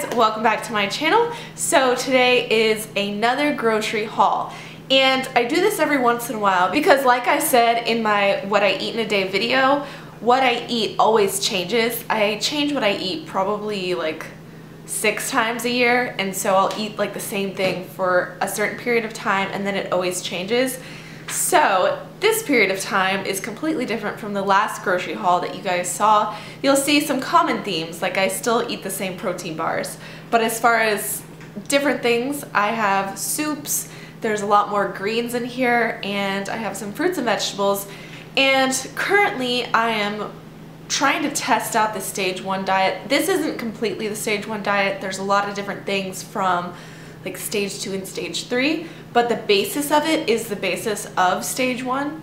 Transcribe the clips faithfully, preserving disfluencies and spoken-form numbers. guys, welcome back to my channel. So today is another grocery haul, and I do this every once in a while because, like I said in my what I eat in a day video, what I eat always changes. I change what I eat probably like six times a year, and so I'll eat like the same thing for a certain period of time and then it always changes. So this period of time is completely different from the last grocery haul that you guys saw. You'll see some common themes, like I still eat the same protein bars, but as far as different things, I have soups, there's a lot more greens in here, and I have some fruits and vegetables. And currently I am trying to test out the stage one diet. This isn't completely the stage one diet. There's a lot of different things from like stage two and stage three, but the basis of it is the basis of stage one.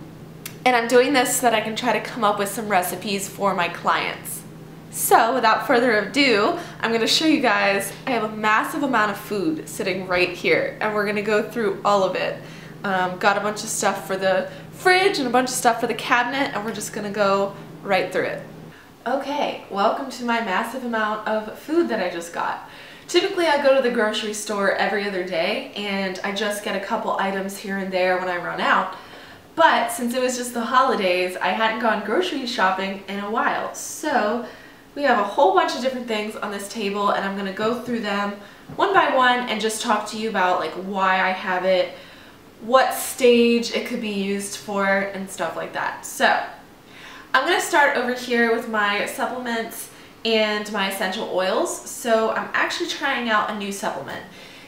And I'm doing this so that I can try to come up with some recipes for my clients. So without further ado, I'm gonna show you guys, I have a massive amount of food sitting right here, and we're gonna go through all of it. Um, got a bunch of stuff for the fridge and a bunch of stuff for the cabinet, and we're just gonna go right through it. Okay, welcome to my massive amount of food that I just got. Typically I go to the grocery store every other day and I just get a couple items here and there when I run out, but since it was just the holidays, I hadn't gone grocery shopping in a while. So we have a whole bunch of different things on this table, and I'm gonna go through them one by one and just talk to you about like why I have it, what stage it could be used for, and stuff like that. So I'm gonna start over here with my supplements and my essential oils. So I'm actually trying out a new supplement.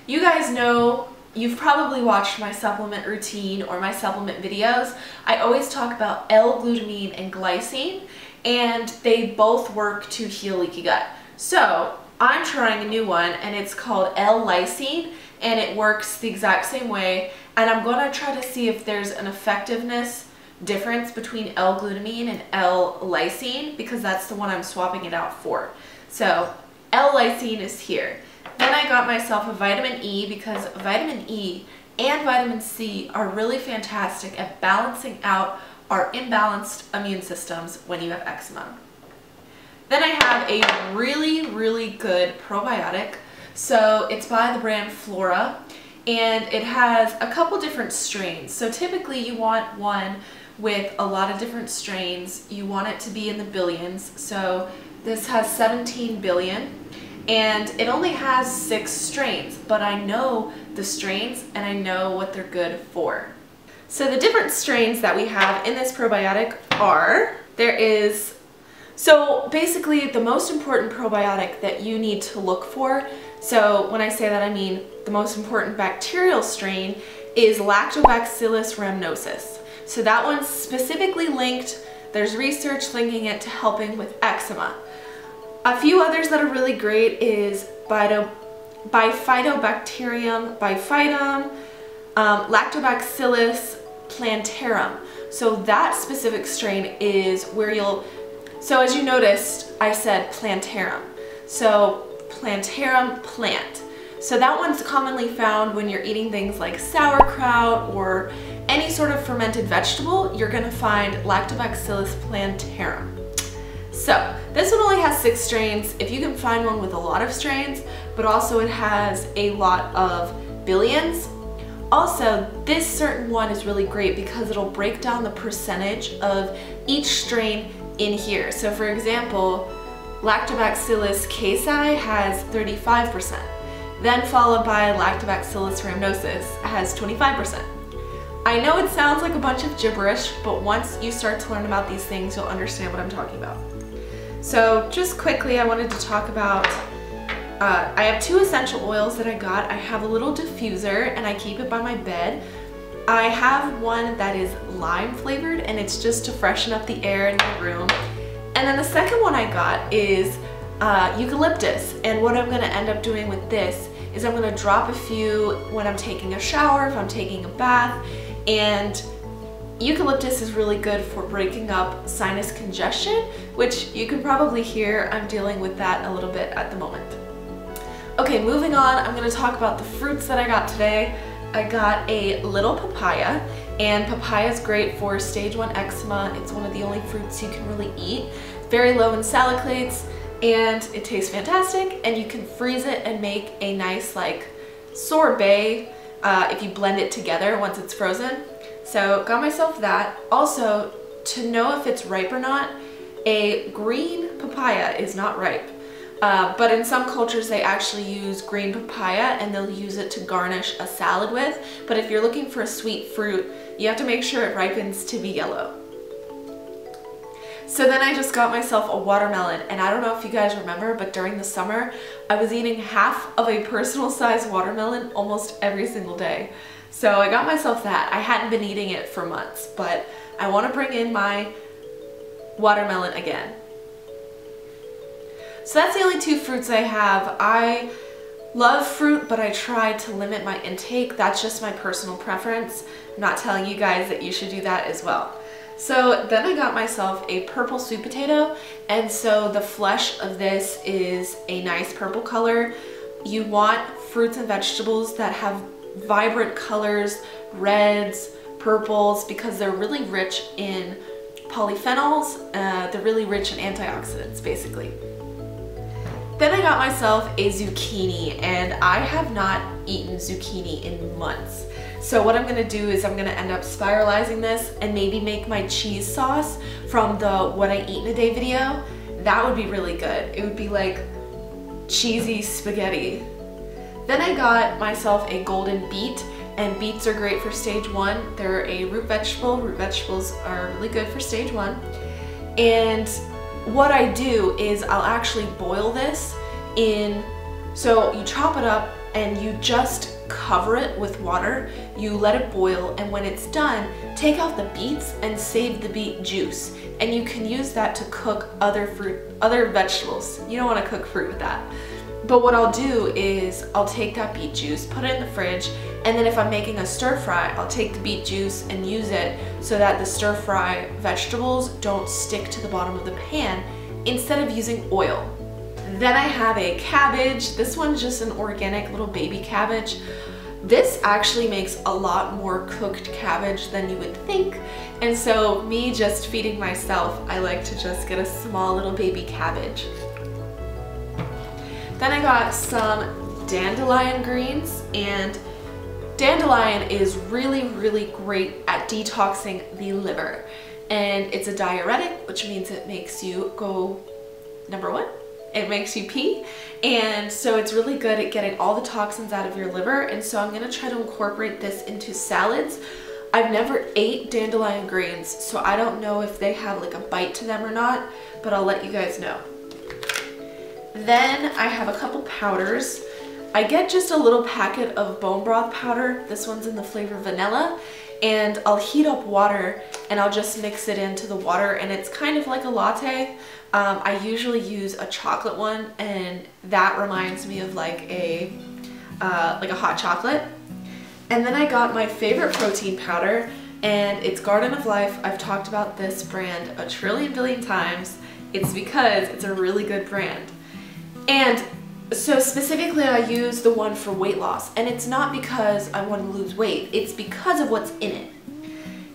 You guys know, you've probably watched my supplement routine or my supplement videos. I always talk about L-glutamine and lysine, and they both work to heal leaky gut. So I'm trying a new one, and it's called L-lysine, and it works the exact same way, and I'm gonna try to see if there's an effectiveness difference between L-glutamine and L-lysine, because that's the one I'm swapping it out for. So L-lysine is here. Then I got myself a vitamin E, because vitamin E and vitamin C are really fantastic at balancing out our imbalanced immune systems when you have eczema. Then I have a really, really good probiotic. So it's by the brand Flora, and it has a couple different strains. So typically you want one with a lot of different strains. You want it to be in the billions. So this has seventeen billion, and it only has six strains, but I know the strains and I know what they're good for. So the different strains that we have in this probiotic are, there is, so basically the most important probiotic that you need to look for, so when I say that I mean the most important bacterial strain, is Lactobacillus rhamnosus. So that one's specifically linked, there's research linking it to helping with eczema. A few others that are really great is Bifidobacterium, Bifidum, um, Lactobacillus plantarum. So that specific strain is where you'll, so as you noticed, I said plantarum. So plantarum plant. So that one's commonly found when you're eating things like sauerkraut or any sort of fermented vegetable, you're gonna find Lactobacillus plantarum. So this one only has six strains. If you can find one with a lot of strains, but also it has a lot of billions. Also, this certain one is really great because it'll break down the percentage of each strain in here. So for example, Lactobacillus casei has thirty-five percent. Then followed by Lactobacillus rhamnosus has twenty-five percent. I know it sounds like a bunch of gibberish, but once you start to learn about these things, you'll understand what I'm talking about. So just quickly, I wanted to talk about, uh, I have two essential oils that I got. I have a little diffuser and I keep it by my bed. I have one that is lime flavored, and it's just to freshen up the air in the room. And then the second one I got is Uh, eucalyptus, and what I'm gonna end up doing with this is I'm gonna drop a few when I'm taking a shower, if I'm taking a bath, and eucalyptus is really good for breaking up sinus congestion, which you can probably hear I'm dealing with that a little bit at the moment. Okay, moving on, I'm gonna talk about the fruits that I got today. I got a little papaya, and papaya is great for stage one eczema. It's one of the only fruits you can really eat. Very low in salicylates. and it tastes fantastic, and you can freeze it and make a nice like sorbet uh, if you blend it together once it's frozen. So got myself that. Also, to know if it's ripe or not, a green papaya is not ripe. Uh, but in some cultures they actually use green papaya and they'll use it to garnish a salad with. But if you're looking for a sweet fruit, you have to make sure it ripens to be yellow. So then I just got myself a watermelon, and I don't know if you guys remember, but during the summer I was eating half of a personal size watermelon almost every single day. So I got myself that. I hadn't been eating it for months, but I want to bring in my watermelon again. So that's the only two fruits I have. I love fruit, but I try to limit my intake. That's just my personal preference. I'm not telling you guys that you should do that as well. So then I got myself a purple sweet potato, and so the flesh of this is a nice purple color. You want fruits and vegetables that have vibrant colors, reds, purples, because they're really rich in polyphenols. Uh, they're really rich in antioxidants, basically. Then I got myself a zucchini, and I have not eaten zucchini in months. So what I'm gonna do is I'm gonna end up spiralizing this and maybe make my cheese sauce from the what I eat in a day video. That would be really good. It would be like cheesy spaghetti. Then I got myself a golden beet, and beets are great for stage one. They're a root vegetable. Root vegetables are really good for stage one. And what I do is I'll actually boil this in, so you chop it up and you just cover it with water, you let it boil, and when it's done, take out the beets and save the beet juice. And you can use that to cook other fruit, other vegetables. You don't want to cook fruit with that. But what I'll do is I'll take that beet juice, put it in the fridge, and then if I'm making a stir fry, I'll take the beet juice and use it so that the stir fry vegetables don't stick to the bottom of the pan instead of using oil. Then I have a cabbage. This one's just an organic little baby cabbage. This actually makes a lot more cooked cabbage than you would think. And so me just feeding myself, I like to just get a small little baby cabbage. Then I got some dandelion greens, and dandelion is really, really great at detoxing the liver. And it's a diuretic, which means it makes you go, number one, it makes you pee. And so it's really good at getting all the toxins out of your liver. And so I'm gonna try to incorporate this into salads. I've never ate dandelion greens, so I don't know if they have like a bite to them or not, but I'll let you guys know. Then I have a couple powders. I get just a little packet of bone broth powder. This one's in the flavor vanilla, and I'll heat up water and I'll just mix it into the water, and it's kind of like a latte. Um, I usually use a chocolate one, and that reminds me of like a uh, like a hot chocolate. And then I got my favorite protein powder, and it's Garden of Life. I've talked about this brand a trillion billion times. It's because it's a really good brand. And so specifically I use the one for weight loss, and it's not because I want to lose weight, it's because of what's in it.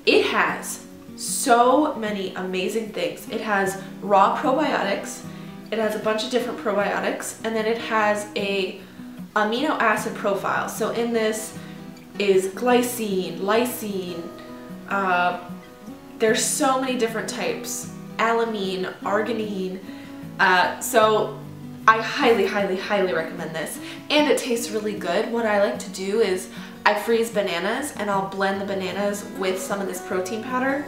It has so many amazing things. It has raw probiotics, it has a bunch of different probiotics, and then it has a amino acid profile. So in this is glycine, lysine, uh, there's so many different types, alanine, arginine, uh, so I highly, highly, highly recommend this, and it tastes really good. What I like to do is I freeze bananas, and I'll blend the bananas with some of this protein powder,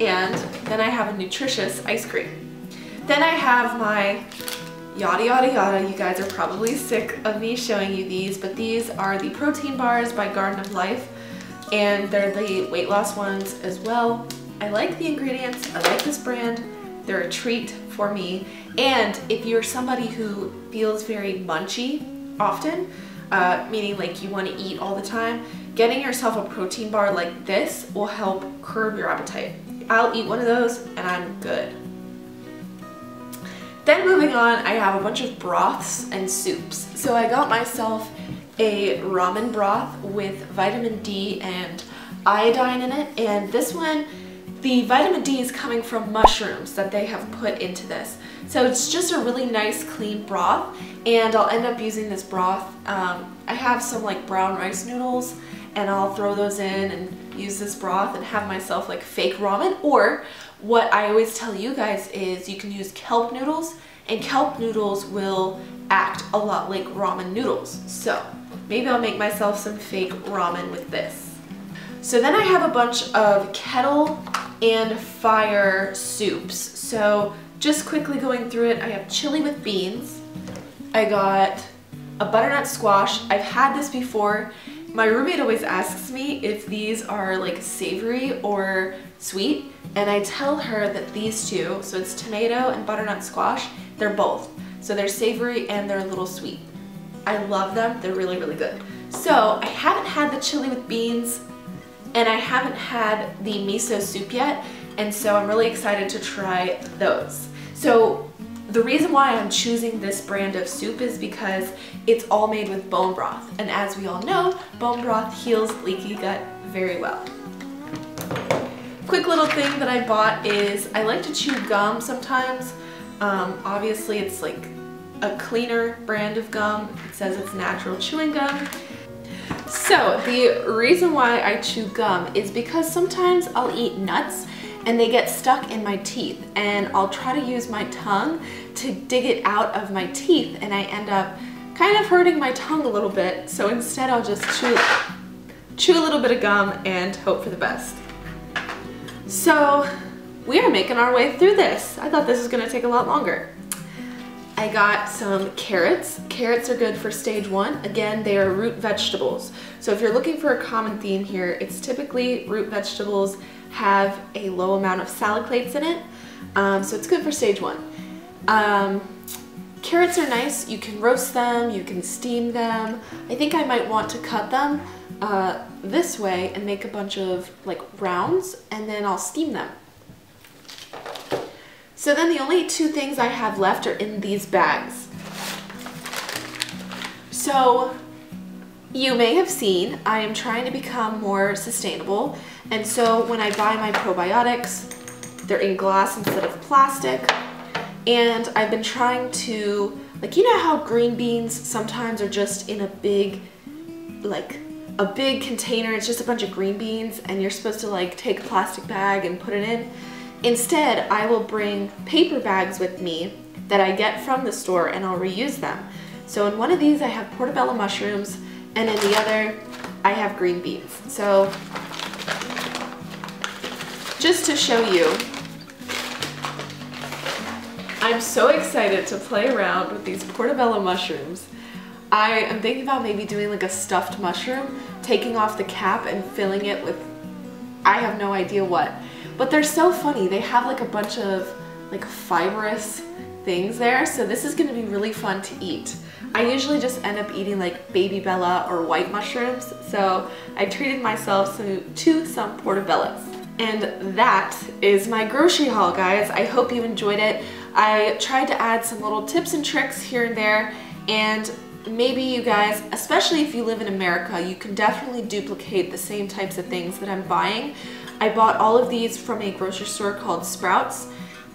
and then I have a nutritious ice cream. Then I have my yada yada yada. You guys are probably sick of me showing you these, but these are the protein bars by Garden of Life, and they're the weight loss ones as well. I like the ingredients, I like this brand. They're a treat for me, and if you're somebody who feels very munchy often, uh, meaning like you want to eat all the time, getting yourself a protein bar like this will help curb your appetite. I'll eat one of those and I'm good. Then moving on, I have a bunch of broths and soups. So I got myself a ramen broth with vitamin D and iodine in it, and this one The vitamin D is coming from mushrooms that they have put into this. So it's just a really nice clean broth, and I'll end up using this broth. Um, I have some like brown rice noodles, and I'll throw those in and use this broth and have myself like fake ramen. Or what I always tell you guys is you can use kelp noodles, and kelp noodles will act a lot like ramen noodles. So maybe I'll make myself some fake ramen with this. So then I have a bunch of Kettle and Fire soups. So just quickly going through it, I have chili with beans. I got a butternut squash. I've had this before. My roommate always asks me if these are like savory or sweet, and I tell her that these two, so it's tomato and butternut squash, they're both. So they're savory and they're a little sweet. I love them. They're really, really good. So I haven't had the chili with beans, and I haven't had the miso soup yet, and so I'm really excited to try those. So the reason why I'm choosing this brand of soup is because it's all made with bone broth, and as we all know, bone broth heals leaky gut very well. Quick little thing that I bought is I like to chew gum sometimes. Um, obviously it's like a cleaner brand of gum. It says it's natural chewing gum. So the reason why I chew gum is because sometimes I'll eat nuts and they get stuck in my teeth, and I'll try to use my tongue to dig it out of my teeth, and I end up kind of hurting my tongue a little bit. So instead I'll just chew, chew a little bit of gum and hope for the best. So we are making our way through this. I thought this was gonna take a lot longer. I got some carrots. Carrots are good for stage one. Again, they are root vegetables. So if you're looking for a common theme here, it's typically root vegetables have a low amount of salicylates in it. Um, so it's good for stage one. Um, carrots are nice. You can roast them, you can steam them. I think I might want to cut them uh, this way and make a bunch of like rounds, and then I'll steam them. So then the only two things I have left are in these bags. So you may have seen I am trying to become more sustainable, and so when I buy my probiotics, they're in glass instead of plastic, and I've been trying to, like, you know how green beans sometimes are just in a big, like, a big container, it's just a bunch of green beans, and you're supposed to like take a plastic bag and put it in. Instead, I will bring paper bags with me that I get from the store, and I'll reuse them. So in one of these I have portobello mushrooms, and in the other I have green beans. So just to show you, I'm so excited to play around with these portobello mushrooms. I am thinking about maybe doing like a stuffed mushroom, taking off the cap and filling it with, I have no idea what. But they're so funny. They have like a bunch of like fibrous things there. So this is gonna be really fun to eat. I usually just end up eating like baby bella or white mushrooms. So I treated myself to, to some portobellos. And that is my grocery haul, guys. I hope you enjoyed it. I tried to add some little tips and tricks here and there, and maybe you guys, especially if you live in America, you can definitely duplicate the same types of things that I'm buying. I bought all of these from a grocery store called Sprouts,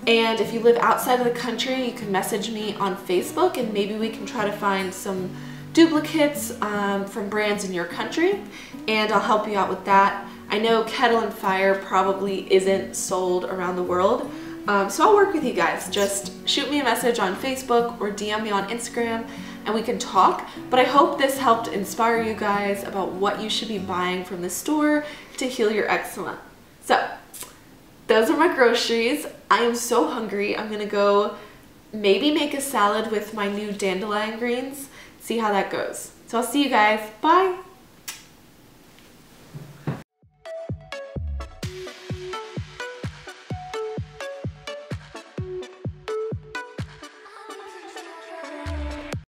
and if you live outside of the country, you can message me on Facebook, and maybe we can try to find some duplicates um, from brands in your country, and I'll help you out with that. I know Kettle and Fire probably isn't sold around the world, um, so I'll work with you guys. Just shoot me a message on Facebook or D M me on Instagram, and we can talk. But I hope this helped inspire you guys about what you should be buying from the store to heal your eczema. So those are my groceries. I am so hungry. I'm gonna go maybe make a salad with my new dandelion greens, see how that goes. So I'll see you guys. Bye.